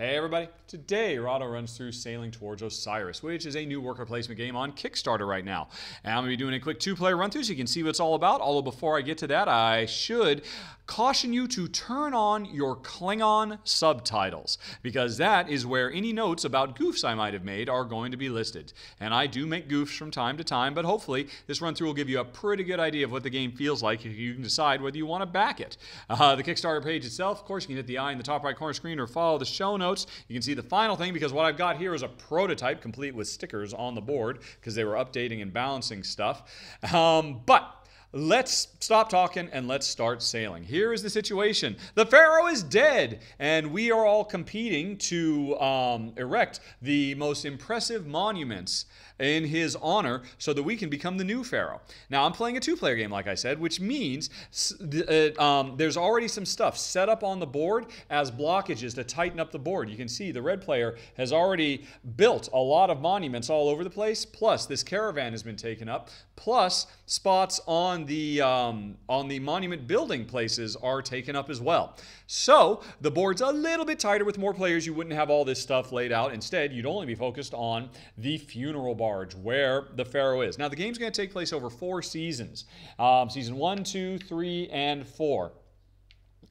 Hey everybody, today Rahdo runs through Sailing Towards Osiris, which is a new worker placement game on Kickstarter right now. And I'm going to be doing a quick two-player run-through so you can see what it's all about. Although before I get to that, I should caution you to turn on your Klingon subtitles, because that is where any notes about goofs I might have made are going to be listed. And I do make goofs from time to time, but hopefully this run-through will give you a pretty good idea of what the game feels like if you can decide whether you want to back it. The Kickstarter page itself, of course, you can hit the eye in the top right corner screen or follow the show notes. You can see the final thing, because what I've got here is a prototype complete with stickers on the board because they were updating and balancing stuff. But let's stop talking and let's start sailing. Here is the situation. The Pharaoh is dead, and we are all competing to erect the most impressive monuments in his honor so that we can become the new Pharaoh. Now, I'm playing a two-player game, like I said, which means there's already some stuff set up on the board as blockages to tighten up the board. You can see the red player has already built a lot of monuments all over the place, plus this caravan has been taken up, plus spots on the monument building places are taken up as well. So the board's a little bit tighter. With more players, you wouldn't have all this stuff laid out. Instead, you'd only be focused on the funeral barge where the Pharaoh is. Now, the game's going to take place over 4 seasons. Season 1, 2, 3, and 4.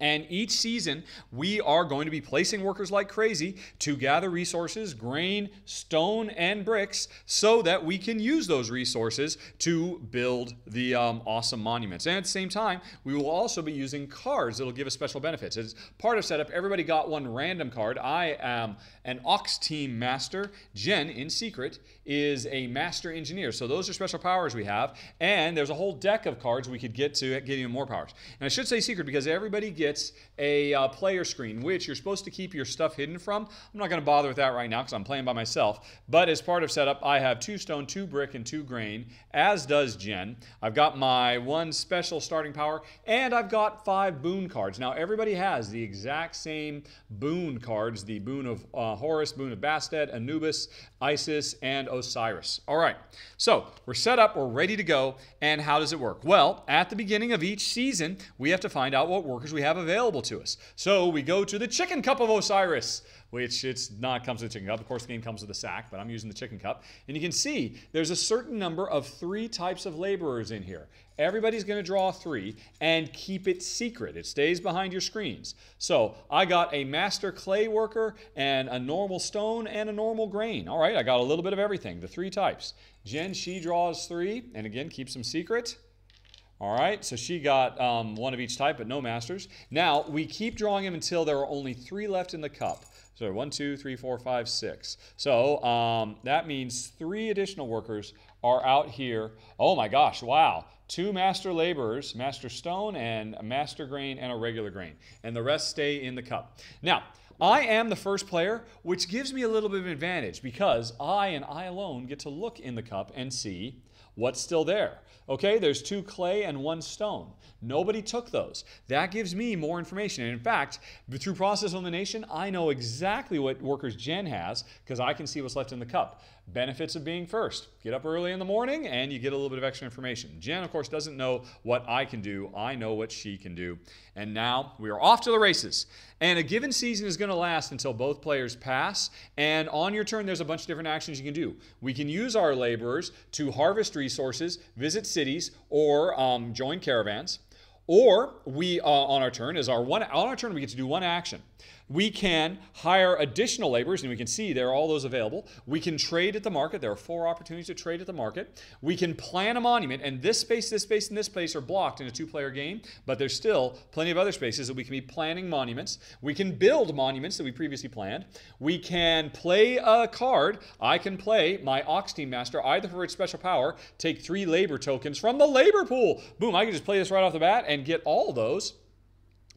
And each season, we are going to be placing workers like crazy to gather resources, grain, stone, and bricks, so that we can use those resources to build the awesome monuments. And at the same time, we will also be using cards that will give us special benefits. As part of setup, everybody got one random card. I am an Ox Team Master. Jen, in secret, is a Master Engineer. So those are special powers we have. And there's a whole deck of cards we could get to get even more powers. And I should say secret because everybody gets a player screen, which you're supposed to keep your stuff hidden from. I'm not going to bother with that right now because I'm playing by myself. But as part of setup, I have 2 stone, 2 brick, and 2 grain, as does Jen. I've got my 1 special starting power, and I've got 5 boon cards. Now, everybody has the exact same boon cards, the Boon of Horus, Boon of Bastet, Anubis, Isis, and Osiris. All right, so we're set up, we're ready to go, and how does it work? Well, at the beginning of each season, we have to find out what workers we have available to us. So we go to the chicken cup of Osiris, which it's not comes with the chicken cup. Of course, the game comes with a sack, but I'm using the chicken cup. And you can see there's a certain number of 3 types of laborers in here. Everybody's going to draw 3 and keep it secret. It stays behind your screens. So I got a master clay worker and a normal stone and a normal grain. All right, I got a little bit of everything, the 3 types. Jen, she draws 3 and again, keeps them secret. All right, so she got 1 of each type, but no masters. Now, we keep drawing them until there are only 3 left in the cup. So 1, 2, 3, 4, 5, 6. So that means 3 additional workers are out here. Oh my gosh, wow. 2 master laborers, master stone and a master grain and a regular grain. And the rest stay in the cup. Now, I am the first player, which gives me a little bit of an advantage because I alone get to look in the cup and see what's still there. Okay, there's 2 clay and 1 stone. Nobody took those. That gives me more information. And in fact, through process elimination, I know exactly what workers Jen has because I can see what's left in the cup. Benefits of being first. Get up early in the morning and you get a little bit of extra information. Jen, of course, doesn't know what I can do. I know what she can do. And now we are off to the races. And a given season is going to last until both players pass. And on your turn, there's a bunch of different actions you can do. We can use our laborers to harvest resources, visit cities, or join caravans. Or we on our turn we get to do 1 action. We can hire additional laborers, and we can see there are all those available. We can trade at the market. There are 4 opportunities to trade at the market. We can plan a monument, and this space, and this place are blocked in a 2-player game, but there's still plenty of other spaces that we can be planning monuments. We can build monuments that we previously planned. We can play a card. I can play my Ox Team Master, either for its special power, take 3 labor tokens from the labor pool. Boom, I can just play this right off the bat and get all those.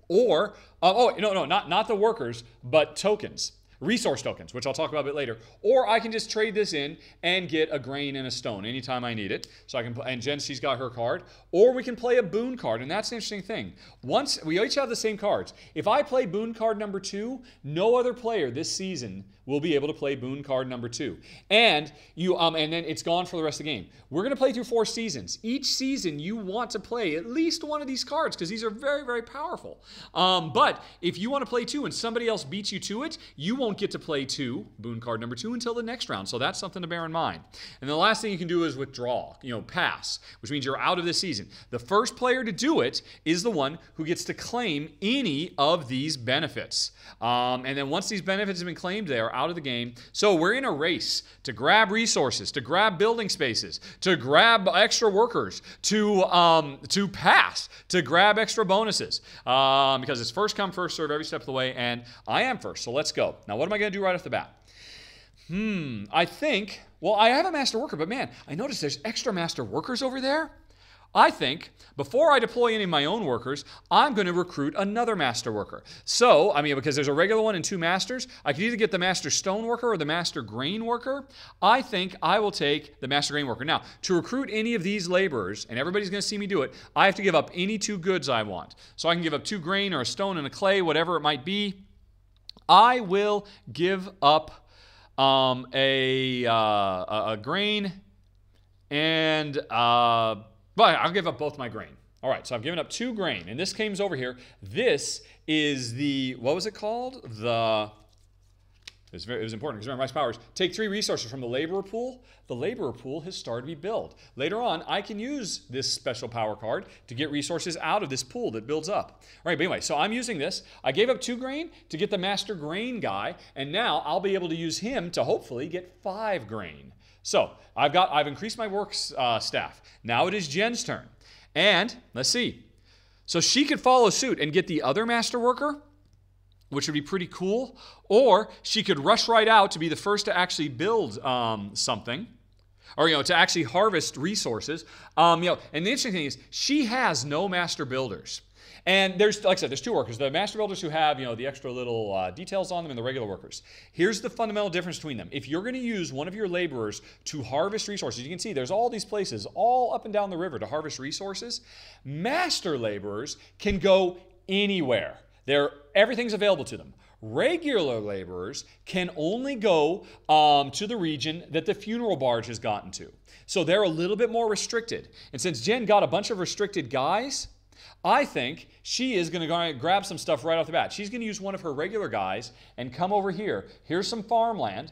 Or, not the workers, but tokens, resource tokens, which I'll talk about a bit later. Or I can just trade this in and get a grain and a stone anytime I need it. So I can, and Jen, she's got her card. Or we can play a boon card, and that's an interesting thing. Once, we each have the same cards. If I play boon card number 2, no other player this season will be able to play boon card number 2. And you, and then it's gone for the rest of the game. We're going to play through 4 seasons. Each season, you want to play at least 1 of these cards because these are very, very powerful. But if you want to play 2 and somebody else beats you to it, you won't won't get to play two, boon card number two, until the next round. So that's something to bear in mind. And the last thing you can do is withdraw, pass, which means you're out of this season. The first player to do it is the one who gets to claim any of these benefits. And then once these benefits have been claimed, they are out of the game. So we're in a race to grab resources, to grab building spaces, to grab extra workers, to pass, to grab extra bonuses. Because it's first come, first serve every step of the way, and I am first, so let's go. Now, what am I going to do right off the bat? I think, well, I have a master worker, but man, I noticed there's extra master workers over there. I think, before I deploy any of my own workers, I'm going to recruit another master worker. So, because there's a regular one and two masters, I could either get the master stone worker or the master grain worker. I think I will take the master grain worker. Now, to recruit any of these laborers, and everybody's going to see me do it, I have to give up any two goods I want. So I can give up two grain or a stone and a clay, whatever it might be. I will give up a grain and... But I'll give up both my grain. All right, so I've given up two grain. And this comes over here. This is the, what was it called? It was important because remember, my powers. Take three resources from the laborer pool. The laborer pool has started to be built. Later on, I can use this special power card to get resources out of this pool that builds up. All right, but anyway, so I'm using this. I gave up two grain to get the master grain guy. And now I'll be able to use him to hopefully get five grain. So, I've increased my work staff. Now it is Jen's turn. And, let's see. So she could follow suit and get the other master worker, which would be pretty cool. Or she could rush right out to be the first to actually build something. Or, to actually harvest resources. And the interesting thing is, she has no master builders. And there's, like I said, there's two workers. The master builders who have, the extra little details on them and the regular workers. Here's the fundamental difference between them. If you're going to use one of your laborers to harvest resources, you can see there's all these places all up and down the river to harvest resources. Master laborers can go anywhere. Everything's available to them. Regular laborers can only go to the region that the funeral barge has gotten to. So they're a little bit more restricted. And since Jen got a bunch of restricted guys... I think she is going to grab some stuff right off the bat. She's going to use one of her regular guys and come over here. Here's some farmland.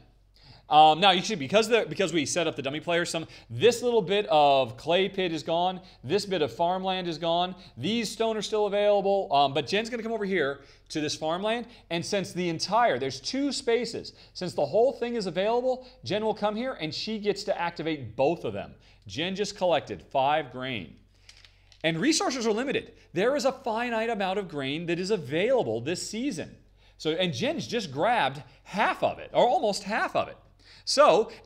Now, you should, because we set up the dummy player, this little bit of clay pit is gone. This bit of farmland is gone. These stone are still available. But Jen's going to come over here to this farmland. And since there's two spaces. Since the whole thing is available, Jen will come here and she gets to activate both of them. Jen just collected 5 grain. And resources are limited. There is a finite amount of grain that is available this season. And Jen's just grabbed half of it, or almost half of it.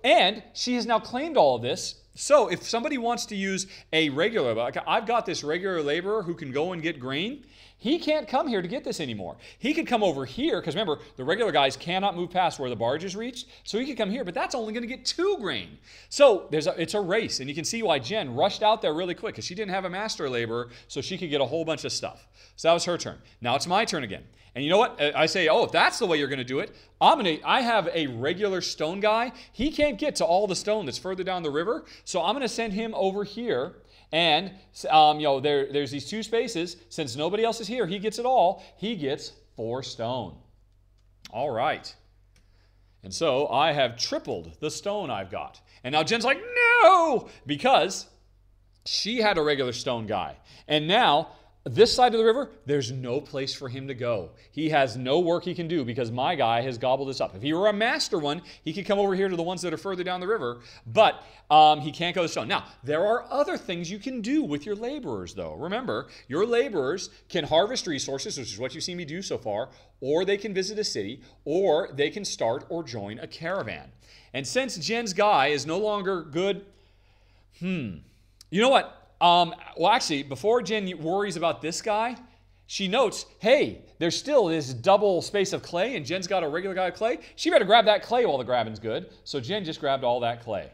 And she has now claimed all of this. So if somebody wants to use a regular, I've got this regular laborer who can go and get grain. He can't come here to get this anymore. He could come over here, because remember, the regular guys cannot move past where the barge is reached. So he could come here, but that's only going to get 2 grain. So it's a race, and you can see why Jen rushed out there really quick, because she didn't have a master laborer, so she could get a whole bunch of stuff. So that was her turn. Now it's my turn again. And you know what? I say, oh, if that's the way you're going to do it, I have a regular stone guy. He can't get to all the stone that's further down the river, so I'm going to send him over here. And, there's these two spaces. Since nobody else is here, he gets it all. He gets 4 stone. All right. And so I have tripled the stone I've got. And now Jen's like, no! Because she had a regular stone guy. And now... this side of the river, there's no place for him to go. He has no work he can do because my guy has gobbled this up. If he were a master one, he could come over here to the ones that are further down the river, but he can't go to stone. Now, there are other things you can do with your laborers, though. Remember, your laborers can harvest resources, which is what you've seen me do so far, or they can visit a city, or they can start or join a caravan. And since Jen's guy is no longer good, you know what? Well, actually, before Jen worries about this guy, she notes, hey, there's still this double space of clay, and Jen's got a regular guy of clay. She better grab that clay while the grabbing's good. So Jen just grabbed all that clay.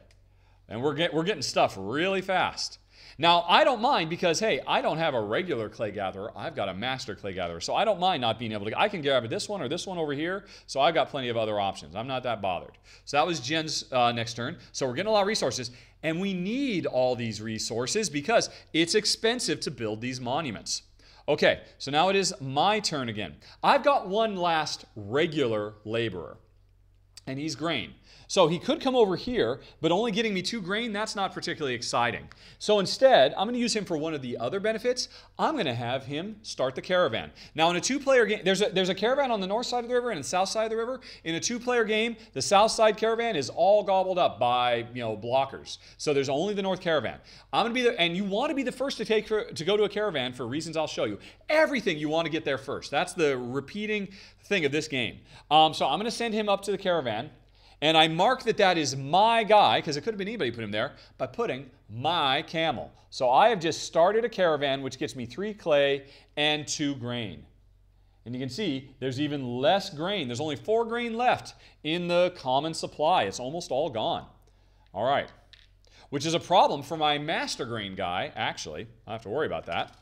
And we're getting stuff really fast. Now, I don't mind because, hey, I don't have a regular clay gatherer. I've got a master clay gatherer. So I don't mind not being able to. I can grab this one or this one over here. So I've got plenty of other options. I'm not that bothered. So that was Jen's next turn. So we're getting a lot of resources. And we need all these resources because it's expensive to build these monuments. Okay, so now it is my turn again. I've got one last regular laborer. and he's grain. So he could come over here, but only getting me 2 grain, that's not particularly exciting. So instead, I'm going to use him for one of the other benefits. I'm going to have him start the caravan. Now in a 2-player game, there's a caravan on the north side of the river and the south side of the river. In a 2-player game, the south side caravan is all gobbled up by, you know, blockers. So there's only the north caravan. I'm going to be there, and you want to be the first to go to a caravan for reasons I'll show you. Everything you want to get there first. That's the repeating thing of this game. So I'm going to send him up to the caravan. And I mark that that is my guy, because it could have been anybody who put him there, by putting my camel. So I have just started a caravan, which gets me 3 clay and 2 grain. And you can see there's even less grain. There's only 4 grain left in the common supply. It's almost all gone. All right. Which is a problem for my master grain guy, actually. I have to worry about that.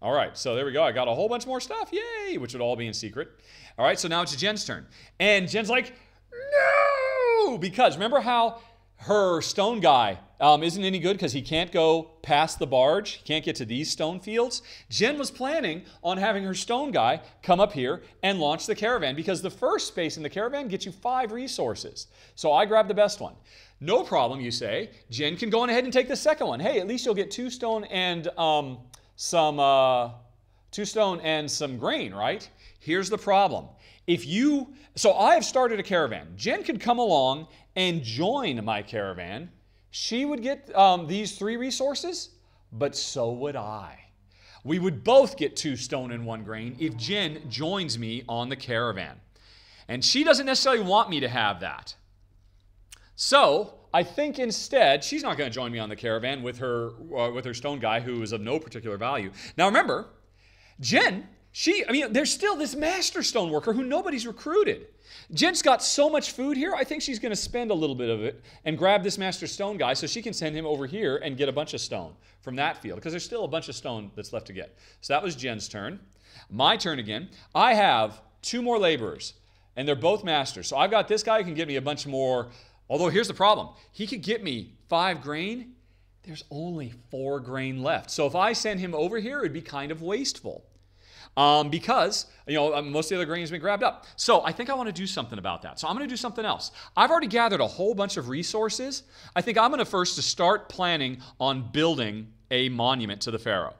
All right, so there we go. I got a whole bunch more stuff. Yay! Which would all be in secret. All right, so now it's Jen's turn. And Jen's like, no! Because remember how her stone guy isn't any good because he can't go past the barge? He can't get to these stone fields? Jen was planning on having her stone guy come up here and launch the caravan because the first space in the caravan gets you 5 resources. So I grabbed the best one. No problem, you say. Jen can go on ahead and take the second one. Hey, at least you'll get 2 stone and... some grain, right? Here's the problem. So I have started a caravan. Jen could come along and join my caravan. She would get these 3 resources, but so would I. We would both get 2 stone and 1 grain if Jen joins me on the caravan. And she doesn't necessarily want me to have that. So I think instead, she's not going to join me on the caravan with her stone guy who is of no particular value. Now remember, Jen, there's still this master stone worker who nobody's recruited. Jen's got so much food here, I think she's going to spend a little bit of it and grab this master stone guy so she can send him over here and get a bunch of stone from that field because there's still a bunch of stone that's left to get. So that was Jen's turn. My turn again. I have 2 more laborers and they're both masters. So I've got this guy who can get me a bunch more. Although here's the problem, he could get me 5 grain, there's only 4 grain left. So if I send him over here, it'd be kind of wasteful because most of the other grain has been grabbed up. So I think I want to do something about that. So I'm going to do something else. I've already gathered a whole bunch of resources. I think I'm going to first start planning on building a monument to the Pharaoh.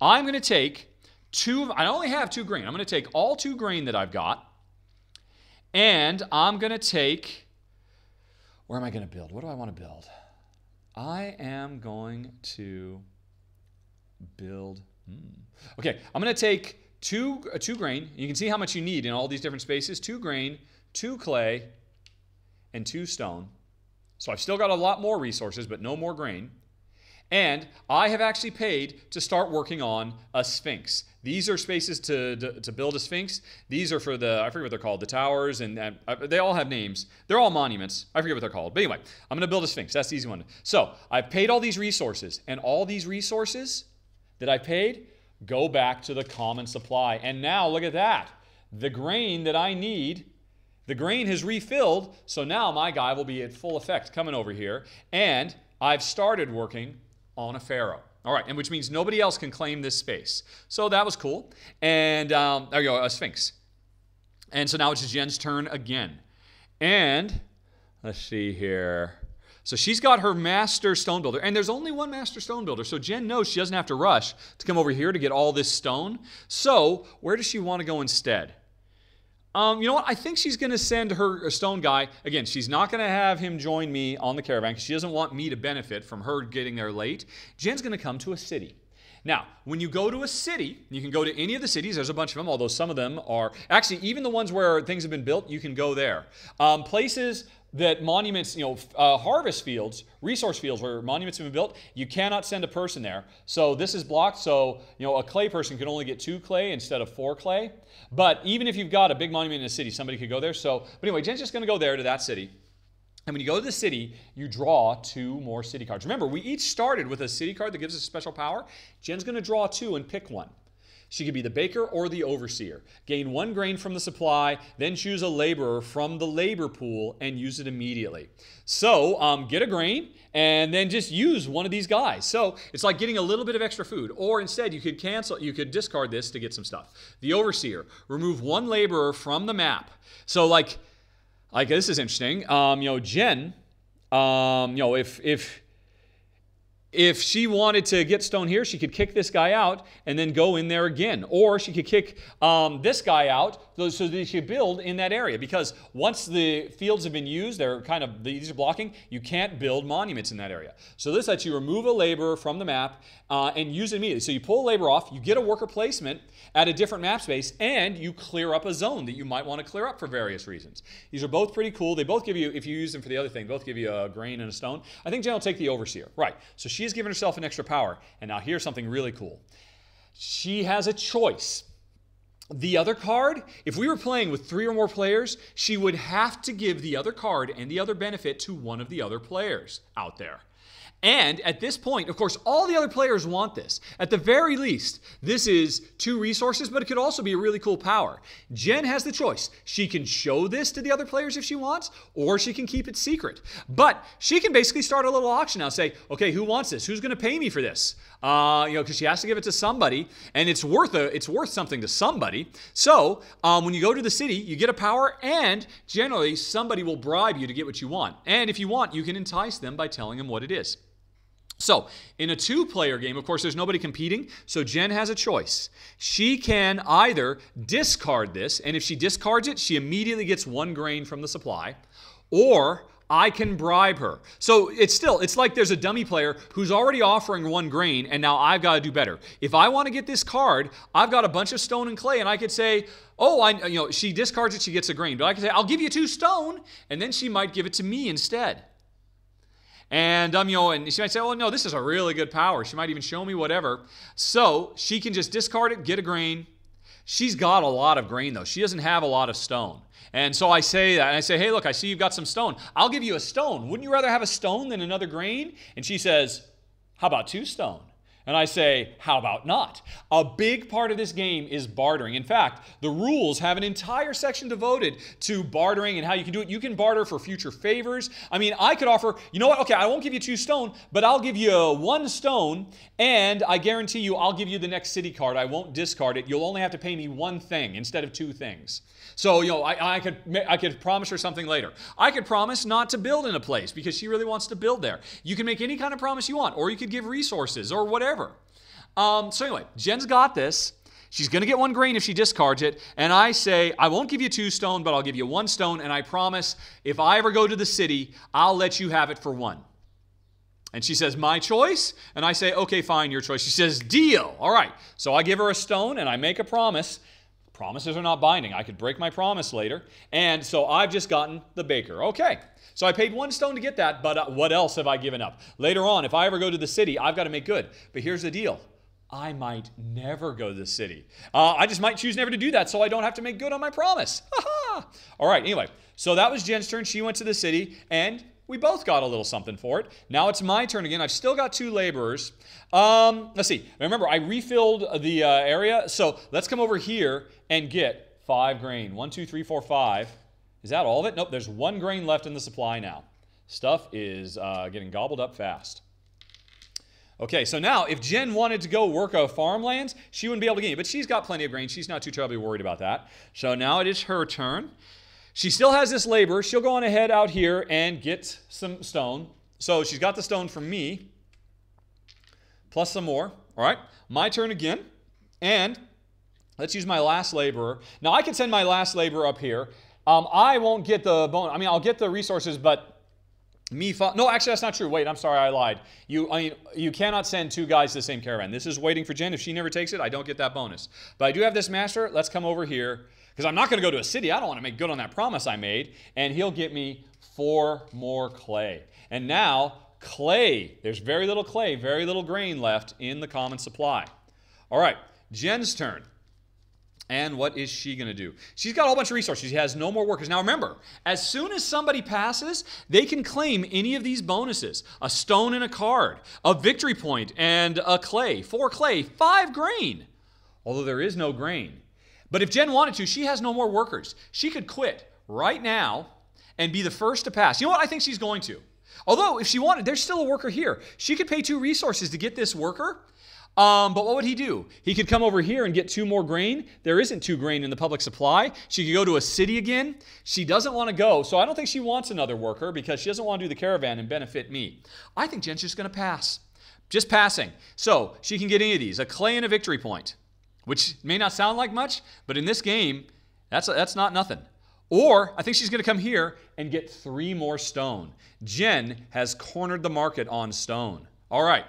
I'm going to take 2, I only have 2 grain. I'm going to take all 2 grain that I've got and I'm going to take... Where am I going to build? What do I want to build? I am going to build... Okay, I'm going to take 2 grain. You can see how much you need in all these different spaces. 2 grain, 2 clay, and 2 stone. So I've still got a lot more resources, but no more grain. And I have actually paid to start working on a sphinx. These are spaces to build a sphinx. These are for the, I forget what they're called, the towers, and they all have names. They're all monuments. I forget what they're called. But anyway, I'm going to build a sphinx. That's the easy one. So I've paid all these resources, and all these resources that I paid go back to the common supply. And now, look at that. The grain that I need, the grain has refilled, so now my guy will be at full effect coming over here, and I've started working on a pharaoh. All right, and which means nobody else can claim this space. So that was cool. And there you go, a sphinx. And so now it's Jen's turn again. And let's see here. So she's got her master stone builder. And there's only one master stone builder. So Jen knows she doesn't have to rush to come over here to get all this stone. So where does she want to go instead? You know what? I think she's going to send her stone guy. Again, she's not going to have him join me on the caravan because she doesn't want me to benefit from her getting there late. Jen's going to come to a city. Now, when you go to a city, you can go to any of the cities. There's a bunch of them, although some of them are... Actually, even the ones where things have been built, you can go there. Places that monuments, harvest fields, resource fields where monuments have been built, you cannot send a person there. So this is blocked. So, a clay person can only get 2 clay instead of 4 clay. But even if you've got a big monument in a city, somebody could go there. So, but anyway, Jen's just going to go there to that city. And when you go to the city, you draw 2 more city cards. Remember, we each started with a city card that gives us special power. Jen's going to draw 2 and pick one. She could be the baker or the overseer. Gain 1 grain from the supply, then choose a laborer from the labor pool and use it immediately. So get a grain and then just use one of these guys. So it's like getting a little bit of extra food. Or instead, you could discard this to get some stuff. The overseer, remove 1 laborer from the map. So like, Like, this is interesting. You know, Jen, you know, if she wanted to get stone here, she could kick this guy out and then go in there again. Or she could kick this guy out so that she could build in that area. Because once the fields have been used, they're kind of, these are blocking, you can't build monuments in that area. So this lets you remove a laborer from the map and use it immediately. So you pull a laborer off, you get a worker placement at a different map space, and you clear up a zone that you might want to clear up for various reasons. These are both pretty cool. They both give you, if you use them for the other thing, both give you a grain and a stone. I think Jen will take the overseer. Right. So she has given herself an extra power. And now here's something really cool. She has a choice. The other card, if we were playing with 3 or more players, she would have to give the other card and the other benefit to one of the other players out there. And at this point, of course, all the other players want this. At the very least, this is 2 resources, but it could also be a really cool power. Jen has the choice. She can show this to the other players if she wants, or she can keep it secret. But she can basically start a little auction now, say, okay, who wants this? Who's going to pay me for this? You know, because she has to give it to somebody, and it's worth something to somebody. So when you go to the city, you get a power, and generally somebody will bribe you to get what you want. And if you want, you can entice them by telling them what it is. So, in a 2-player game, of course, there's nobody competing, so Jen has a choice. She can either discard this, and if she discards it, she immediately gets 1 grain from the supply, or I can bribe her. So, it's like there's a dummy player who's already offering 1 grain, and now I've got to do better. If I want to get this card, I've got a bunch of stone and clay, and I could say, oh, you know, she discards it, she gets a grain. But I could say, I'll give you 2 stone, and then she might give it to me instead. And, you know, and she might say, oh, no, this is a really good power. She might even show me whatever. So she can just discard it, get a grain. She's got a lot of grain, though. She doesn't have a lot of stone. And so I say that, and I say, hey, look, I see you've got some stone. I'll give you a stone. Wouldn't you rather have a stone than another grain? And she says, how about 2 stone? And I say, how about not? A big part of this game is bartering. In fact, the rules have an entire section devoted to bartering and how you can do it. You can barter for future favors. I mean, I could offer, you know what? Okay, I won't give you 2 stone, but I'll give you 1 stone, and I guarantee you I'll give you the next city card. I won't discard it. You'll only have to pay me 1 thing instead of 2 things. So, you know, I could promise her something later. I could promise not to build in a place because she really wants to build there. You can make any kind of promise you want, or you could give resources or whatever. So anyway, Jen's got this. She's going to get 1 grain if she discards it. And I say, I won't give you 2 stone, but I'll give you 1 stone. And I promise if I ever go to the city, I'll let you have it for 1. And she says, my choice? And I say, okay, fine, your choice. She says, deal. All right. So I give her a stone and I make a promise. Promises are not binding. I could break my promise later. And so I've just gotten the baker. Okay. So I paid 1 stone to get that, but what else have I given up? Later on, if I ever go to the city, I've got to make good. But here's the deal. I might never go to the city. I just might choose never to do that so I don't have to make good on my promise. Ha-ha! All right, anyway. So that was Jen's turn. She went to the city, and we both got a little something for it. Now it's my turn again. I've still got 2 laborers. Let's see. Remember, I refilled the area. So let's come over here and get 5 grain. 1, 2, 3, 4, 5. Is that all of it? Nope, there's 1 grain left in the supply now. Stuff is getting gobbled up fast. Okay, so now if Jen wanted to go work a farmland, she wouldn't be able to get it. But she's got plenty of grain. She's not too terribly worried about that. So now it is her turn. She still has this labor. She'll go on ahead out here and get some stone. So she's got the stone from me, plus some more. All right, my turn again. And let's use my last laborer. Now I can send my last laborer up here. I won't get the bonus. I mean, I'll get the resources, but me... No, actually, that's not true. Wait, I'm sorry. I lied. You cannot send 2 guys to the same caravan. This is waiting for Jen. If she never takes it, I don't get that bonus. But I do have this master. Let's come over here because I'm not going to go to a city. I don't want to make good on that promise I made. And he'll get me 4 more clay. And now, clay. There's very little clay, very little grain left in the common supply. All right, Jen's turn. And what is she going to do? She's got a whole bunch of resources. She has no more workers. Now remember, as soon as somebody passes, they can claim any of these bonuses. A stone and a card, a victory point, and a clay. 4 clay, 5 grain. Although there is no grain. But if Jen wanted to, she has no more workers. She could quit right now and be the first to pass. You know what? I think she's going to. Although, if she wanted, there's still a worker here. She could pay 2 resources to get this worker. But what would he do? He could come over here and get 2 more grain. There isn't 2 grain in the public supply. She could go to a city again. She doesn't want to go, so I don't think she wants another worker because she doesn't want to do the caravan and benefit me. I think Jen's just going to pass. Just passing. So she can get any of these. A clay and a victory point, which may not sound like much, but in this game, that's not nothing. Or I think she's going to come here and get 3 more stone. Jen has cornered the market on stone. All right.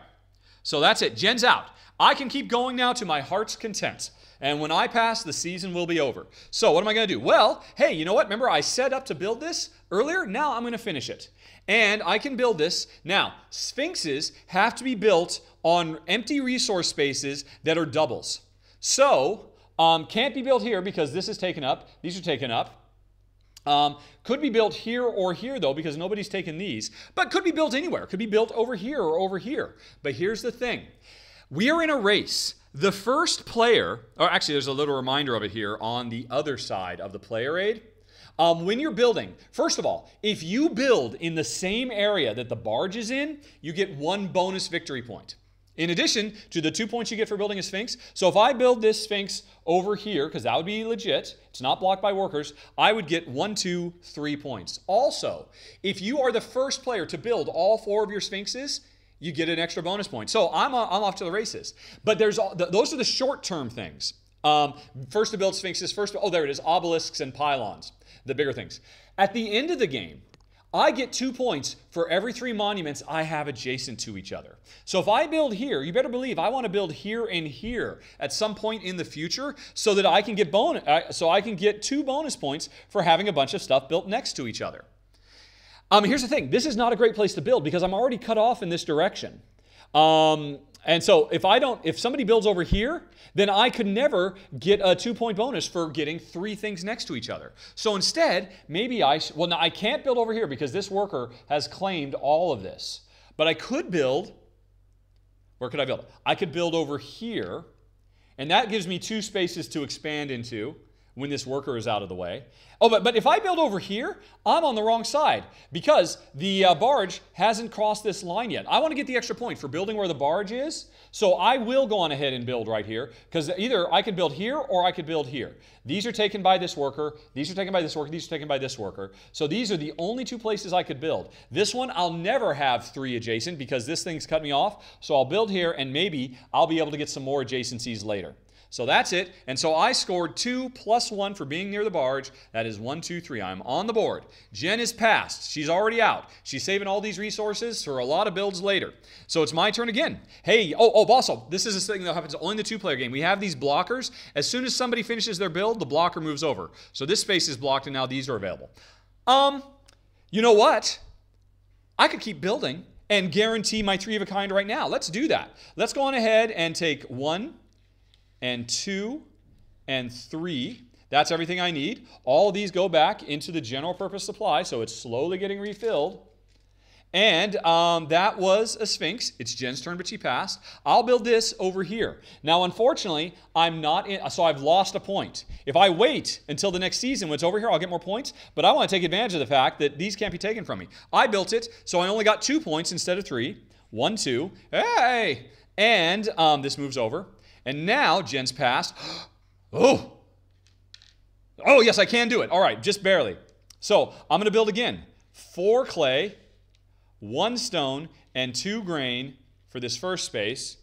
So that's it. Jen's out. I can keep going now to my heart's content. And when I pass, the season will be over. So what am I going to do? Well, hey, you know what? Remember I set up to build this earlier? Now I'm going to finish it. And I can build this. Now, sphinxes have to be built on empty resource spaces that are doubles. So can't be built here because this is taken up. These are taken up. Could be built here or here, though, because nobody's taken these. But could be built anywhere. Could be built over here or over here. But here's the thing. We are in a race. The first player, or actually there's a little reminder of it here on the other side of the player aid. When you're building, first of all, if you build in the same area that the barge is in, you get 1 bonus victory point. In addition to the 2 points you get for building a sphinx. So if I build this sphinx over here, because that would be legit, it's not blocked by workers, I would get 1, 2, 3 points. Also, if you are the first player to build all 4 of your sphinxes, you get an extra bonus point. So I'm off to the races. But there's those are the short-term things. First to build sphinxes, oh, there it is, obelisks and pylons, the bigger things. At the end of the game, I get 2 points for every 3 monuments I have adjacent to each other. So if I build here, you better believe I want to build here and here at some point in the future so that I can get so I can get 2 bonus points for having a bunch of stuff built next to each other. Here's the thing. This is not a great place to build because I'm already cut off in this direction. And so if somebody builds over here, then I could never get a 2-point bonus for getting 3 things next to each other. So instead, maybe well, no, I can't build over here because this worker has claimed all of this. But I could build, where could I build? I could build over here, and that gives me 2 spaces to expand into when this worker is out of the way. Oh, but if I build over here, I'm on the wrong side because the barge hasn't crossed this line yet. I want to get the extra point for building where the barge is, so I will go on ahead and build right here because either I could build here or I could build here. These are taken by this worker, these are taken by this worker, these are taken by this worker. So these are the only 2 places I could build. This one, I'll never have 3 adjacent because this thing's cut me off, so I'll build here and maybe I'll be able to get some more adjacencies later. So that's it. And so I scored 2 plus 1 for being near the barge. That is 1, 2, 3. I'm on the board. Jen is passed. She's already out. She's saving all these resources for a lot of builds later. So it's my turn again. Hey, also, this is a thing that happens only in the 2-player game. We have these blockers. As soon as somebody finishes their build, the blocker moves over. So this space is blocked and now these are available. You know what? I could keep building and guarantee my 3 of a kind right now. Let's do that. Let's go on ahead and take 1 and 2 and 3. That's everything I need. All of these go back into the general purpose supply, so it's slowly getting refilled. And that was a sphinx. It's Jen's turn, but she passed. I'll build this over here. Now, unfortunately, I'm not in, so I've lost a point. If I wait until the next season when it's over here, I'll get more points, but I want to take advantage of the fact that these can't be taken from me. I built it, so I only got 2 points instead of 3. 1, 2. Hey! And this moves over. And now, Jen's passed. Oh, yes, I can do it. All right, just barely. So I'm going to build again. 4 clay, 1 stone, and 2 grain for this first space.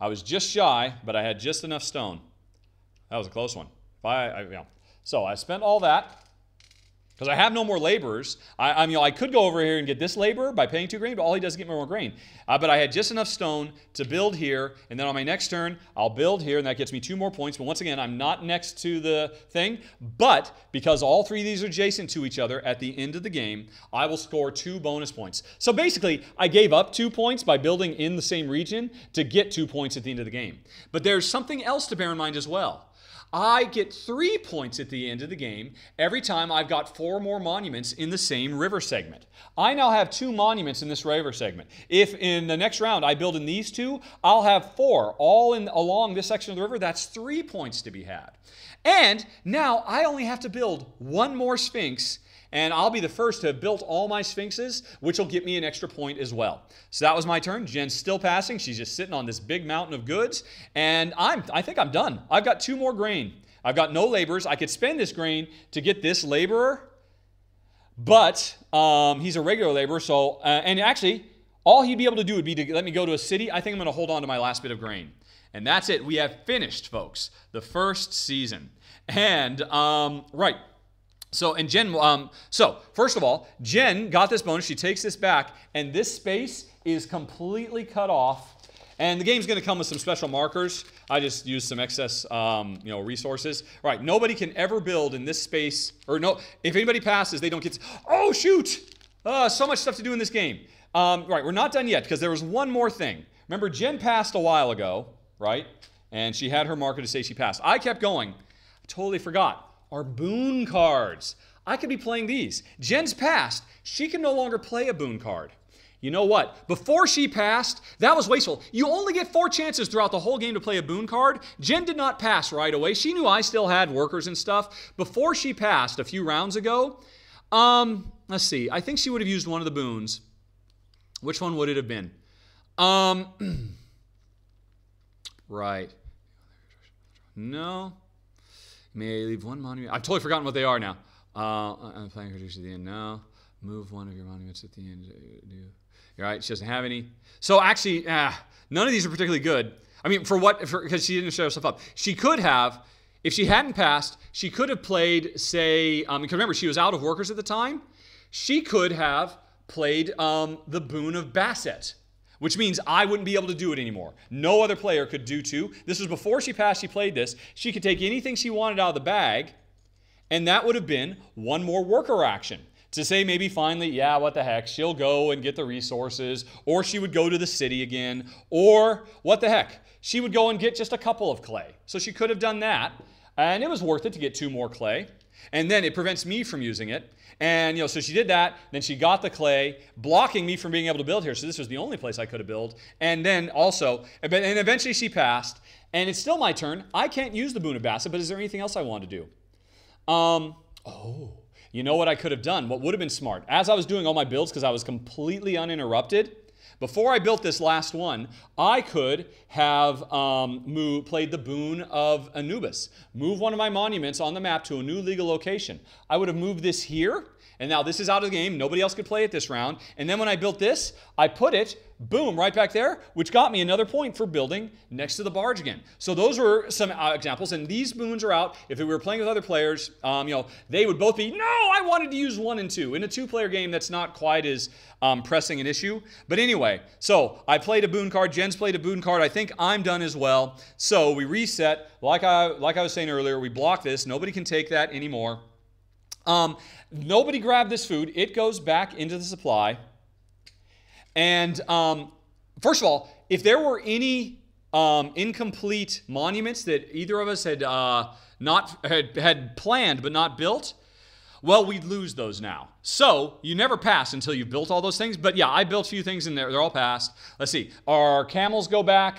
I was just shy, but I had just enough stone. That was a close one. So I spent all that. Because I have no more laborers. I could go over here and get this laborer by paying 2 grain, but all he does is get me more grain. But I had just enough stone to build here, and then on my next turn, I'll build here, and that gets me 2 more points. But once again, I'm not next to the thing. But because all 3 of these are adjacent to each other at the end of the game, I will score 2 bonus points. So basically, I gave up 2 points by building in the same region to get 2 points at the end of the game. But there's something else to bear in mind as well. I get 3 points at the end of the game every time I've got 4 more monuments in the same river segment. I now have 2 monuments in this river segment. If in the next round I build in these 2, I'll have 4 all along this section of the river. That's 3 points to be had. And now I only have to build 1 more sphinx And I'll be the first to have built all my sphinxes, which will get me an extra point as well. So that was my turn. Jen's still passing. She's just sitting on this big mountain of goods. And I think I'm done. I've got 2 more grain. I've got no laborers. I could spend this grain to get this laborer, but he's a regular laborer. So, and actually, all he'd be able to do would be to let me go to a city. I think I'm going to hold on to my last bit of grain. And that's it. We have finished, folks, the first season. And, right. So, and Jen, so first of all, Jen got this bonus. She takes this back, and this space is completely cut off. And the game's going to come with some special markers. I just used some excess, you know, resources. All right, nobody can ever build in this space, or no, if anybody passes, they don't get. Oh shoot! So much stuff to do in this game. Right, we're not done yet because there was one more thing. Remember, Jen passed a while ago, right? And she had her marker to say she passed. I kept going. I totally forgot. Are boon cards. I could be playing these. Jen's passed. She can no longer play a boon card. You know what? Before she passed, that was wasteful. You only get 4 chances throughout the whole game to play a boon card. Jen did not pass right away. She knew I still had workers and stuff. Before she passed a few rounds ago, let's see. I think she would have used one of the boons. Which one would it have been? Right. No. May I leave one monument? I've totally forgotten what they are now. I'm playing her to the end now. Move one of your monuments at the end. All right, she doesn't have any. So actually, none of these are particularly good. I mean, for what? Because she didn't show herself up. She could have, if she hadn't passed, she could have played, say, because remember, she was out of workers at the time. She could have played the Boon of Bastet, which means I wouldn't be able to do it anymore. No other player could do two. This was before she passed, she played this. She could take anything she wanted out of the bag, and that would have been one more worker action. To say maybe finally, yeah, what the heck, she'll go and get the resources, or she would go to the city again, or what the heck, she would go and get just a couple of clay. So she could have done that, and it was worth it to get 2 more clay. And then it prevents me from using it. And, you know, so she did that. Then she got the clay, blocking me from being able to build here. So this was the only place I could have built. And then also, and eventually she passed. And it's still my turn. I can't use the Boon of Bastet, but is there anything else I want to do? Oh, you know what I could have done? What would have been smart? As I was doing all my builds, because I was completely uninterrupted, before I built this last one, I could have played the Boon of Anubis. Move one of my monuments on the map to a new legal location. I would have moved this here, and now this is out of the game. Nobody else could play it this round. And then when I built this, I put it, boom, right back there, which got me another point for building next to the barge again. So those were some examples, and these boons are out. If we were playing with other players, you know, they would both be, no, I wanted to use 1 and 2. In a 2-player game, that's not quite as pressing an issue. But anyway, so I played a boon card. Jen's played a boon card. I think I'm done as well. So we reset. Like I was saying earlier, we block this. Nobody can take that anymore. Nobody grabbed this food. It goes back into the supply. And first of all, if there were any incomplete monuments that either of us had had planned but not built, well, we'd lose those now. So you never pass until you've built all those things. But yeah, I built a few things in there. They're all passed. Let's see. Our camels go back,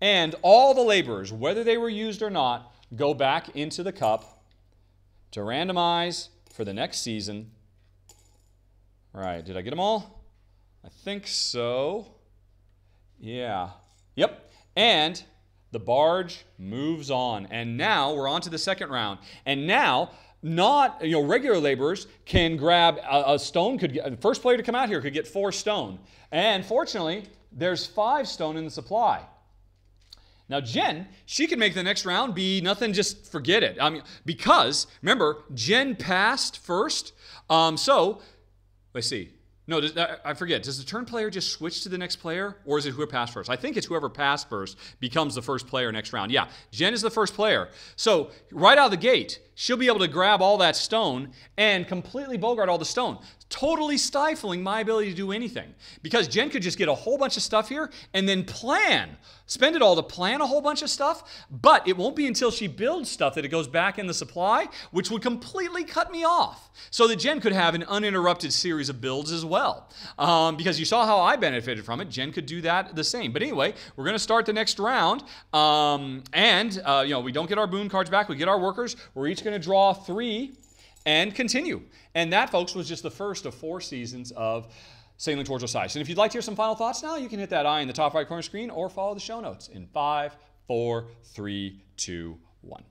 and all the laborers, whether they were used or not, go back into the cup to randomize for the next season. All right, did I get them all? I think so. Yeah. Yep. And the barge moves on. And now we're on to the second round. And now, not, you know, regular laborers can grab a stone. The first player to come out here could get 4 stone. And fortunately, there's 5 stone in the supply. Now, Jen, she can make the next round be nothing, just forget it. I mean, because, remember, Jen passed first. So, let's see. No, I forget. Does the turn player just switch to the next player, or is it whoever passed first? I think it's whoever passed first becomes the first player next round. Yeah, Jen is the first player. So right out of the gate, she'll be able to grab all that stone and completely bogart all the stone, totally stifling my ability to do anything. Because Jen could just get a whole bunch of stuff here and then plan, spend it all to plan a whole bunch of stuff, but it won't be until she builds stuff that it goes back in the supply, which would completely cut me off. So that Jen could have an uninterrupted series of builds as well. Because you saw how I benefited from it. Jen could do that the same. But anyway, we're going to start the next round. You know, we don't get our boon cards back. We get our workers. We're each going to draw 3. and continue. And that, folks, was just the first of 4 seasons of Sailing Towards Osiris. And if you'd like to hear some final thoughts now, you can hit that eye in the top right corner of the screen or follow the show notes in 5, 4, 3, 2, 1.